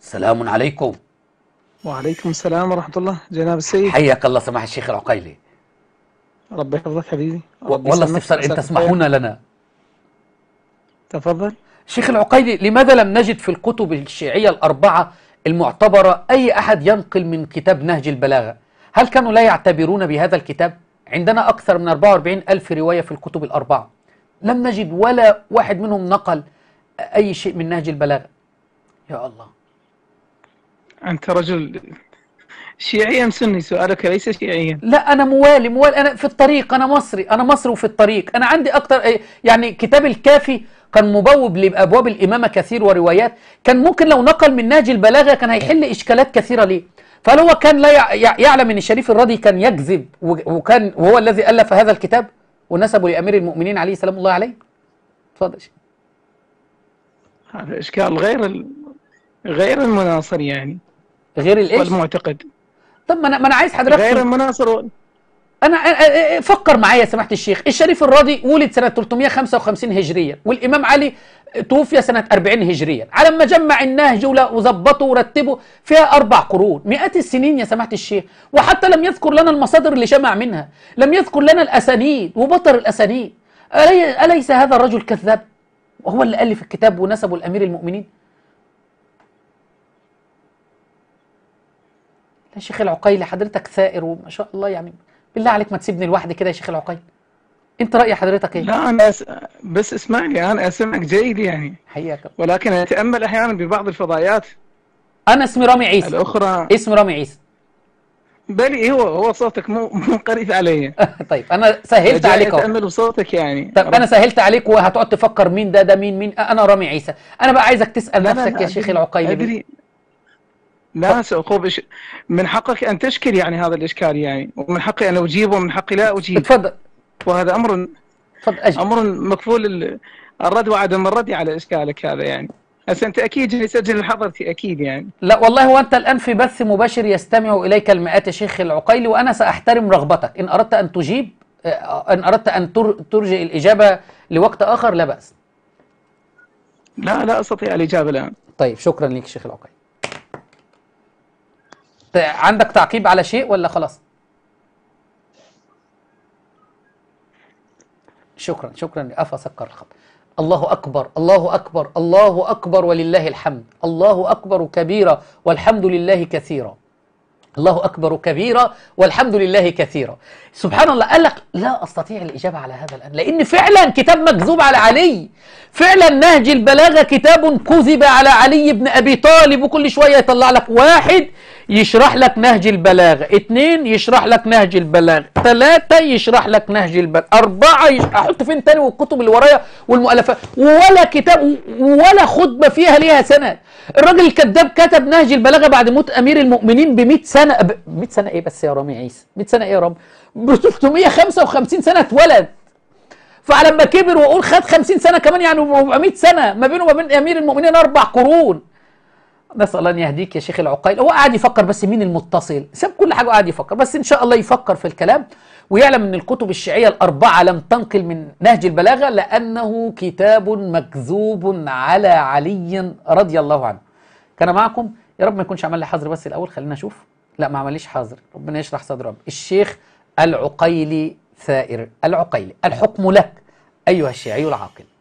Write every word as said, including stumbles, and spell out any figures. السلام عليكم. وعليكم السلام ورحمة الله. جناب السيد حياك الله سماحة الشيخ العقيلي. رب يحفظك حبيبي. والله استفسار إن تسمحون لنا. تفضل. الشيخ العقيلي، لماذا لم نجد في الكتب الشيعية الأربعة المعتبرة أي أحد ينقل من كتاب نهج البلاغة؟ هل كانوا لا يعتبرون بهذا الكتاب؟ عندنا أكثر من أربعة وأربعين ألف رواية في الكتب الأربعة، لم نجد ولا واحد منهم نقل أي شيء من نهج البلاغة. يا الله، أنت رجل شيعي أم سني؟ سؤالك ليس شيعيا. لا، أنا موالي موالي، أنا في الطريق، أنا مصري، أنا مصري وفي الطريق. أنا عندي أكثر، يعني كتاب الكافي كان مبوب لأبواب الإمامة كثير وروايات، كان ممكن لو نقل من نهج البلاغة كان هيحل إشكالات كثيرة ليه. فهل هو كان لا يعلم أن الشريف الرضي كان يكذب وكان وهو الذي ألف هذا الكتاب ونسبه لأمير المؤمنين عليه سلام الله عليه؟ اتفضل. هذا إشكال غير غير المناصر، يعني غير الايش؟ والمعتقد. طب ما انا ما انا عايز حضرتك غير المناصر. انا فكر معايا سماحه الشيخ، الشريف الرضي ولد سنه ثلاثمئة وخمسة وخمسين هجريه، والامام علي توفي سنه أربعين هجريه، على ما جمع النهج وظبطه ورتبه فيها اربع قرون، مئات السنين يا سماحه الشيخ، وحتى لم يذكر لنا المصادر اللي جمع منها، لم يذكر لنا الاسانيد وبطر الاسانيد. اليس هذا الرجل كذاب؟ وهو اللي الف الكتاب ونسبه لامير المؤمنين. يا شيخ العقيلي حضرتك ثائر وما شاء الله، يعني بالله عليك ما تسيبني لوحدي كده يا شيخ العقيلي. انت رأي حضرتك ايه؟ لا انا أس... بس اسمعني، انا اسمعك جيد يعني حياك، ولكن اتامل احيانا ببعض الفضائيات. انا اسمي رامي عيسى. الاخرى اسمي رامي عيسى. بلي هو هو صوتك مو منقرف علي. طيب انا سهلت عليك اهو. اتامل بصوتك يعني. طب انا سهلت عليك وهتقعد تفكر مين ده ده مين مين. انا رامي عيسى. انا بقى عايزك تسال نفسك يا شيخ العقيلي. أدري. لا سأقوم، من حقك أن تشكل يعني هذا الإشكال، يعني ومن حقي أن أجيب ومن حقي لا أجيب. تفضل. وهذا أمر أمر مكفول الرد وعدم الرد على إشكالك هذا يعني. هسه أنت أكيد يسجل حضرتي أكيد يعني. لا والله، وأنت الآن في بث مباشر يستمع إليك المئات يا شيخ العقيلي، وأنا سأحترم رغبتك. إن أردت أن تجيب، إن أردت أن ترجئ الإجابة لوقت آخر لا بأس. لا لا أستطيع الإجابة الآن. طيب شكرا لك شيخ العقيلي. عندك تعقيب على شيء ولا خلاص؟ شكرا شكرا لأفا سكر الخط. الله أكبر الله أكبر الله أكبر ولله الحمد. الله أكبر كبيرة والحمد لله كثيرة. الله أكبر كبيرة والحمد لله كثيرة. سبحان الله، قال لك لا أستطيع الإجابة على هذا الآن، لأن فعلا كتاب مكذوب على علي، فعلا نهج البلاغة كتاب كذب على علي بن أبي طالب. وكل شوية يطلع لك واحد يشرح لك نهج البلاغة، اثنين يشرح لك نهج البلاغة، ثلاثة يشرح لك نهج البلاغة، أربعة يش... أحط فين تاني والكتب اللي ورايا والمؤلفات؟ ولا كتاب ولا خطبة فيها ليها سند. الراجل الكذاب كتب نهج البلاغة بعد موت أمير المؤمنين ب مئة سنة. ب مئة سنة إيه بس يا رامي عيسى؟ مئة سنة إيه يا رامي؟ ب ثلاثمئة وخمسة وخمسين سنة اتولد. فعلى ما كبر وأقول خد خمسين سنة كمان، يعني أربعمئة سنة ما بينه وما بين أمير المؤمنين أربع قرون. نسأل أن يهديك يا شيخ العقيلي. هو قاعد يفكر بس مين المتصل، ساب كل حاجة وقاعد يفكر، بس إن شاء الله يفكر في الكلام ويعلم أن الكتب الشيعية الأربعة لم تنقل من نهج البلاغة لأنه كتاب مكذوب على علي رضي الله عنه. كان معكم، يا رب ما يكونش عمل لي حظر بس الأول، خلينا نشوف. لا ما عمليش حظر، ربنا يشرح صدر رب. الشيخ العقيلي ثائر العقيلي، الحكم لك أيها الشيعي العاقل.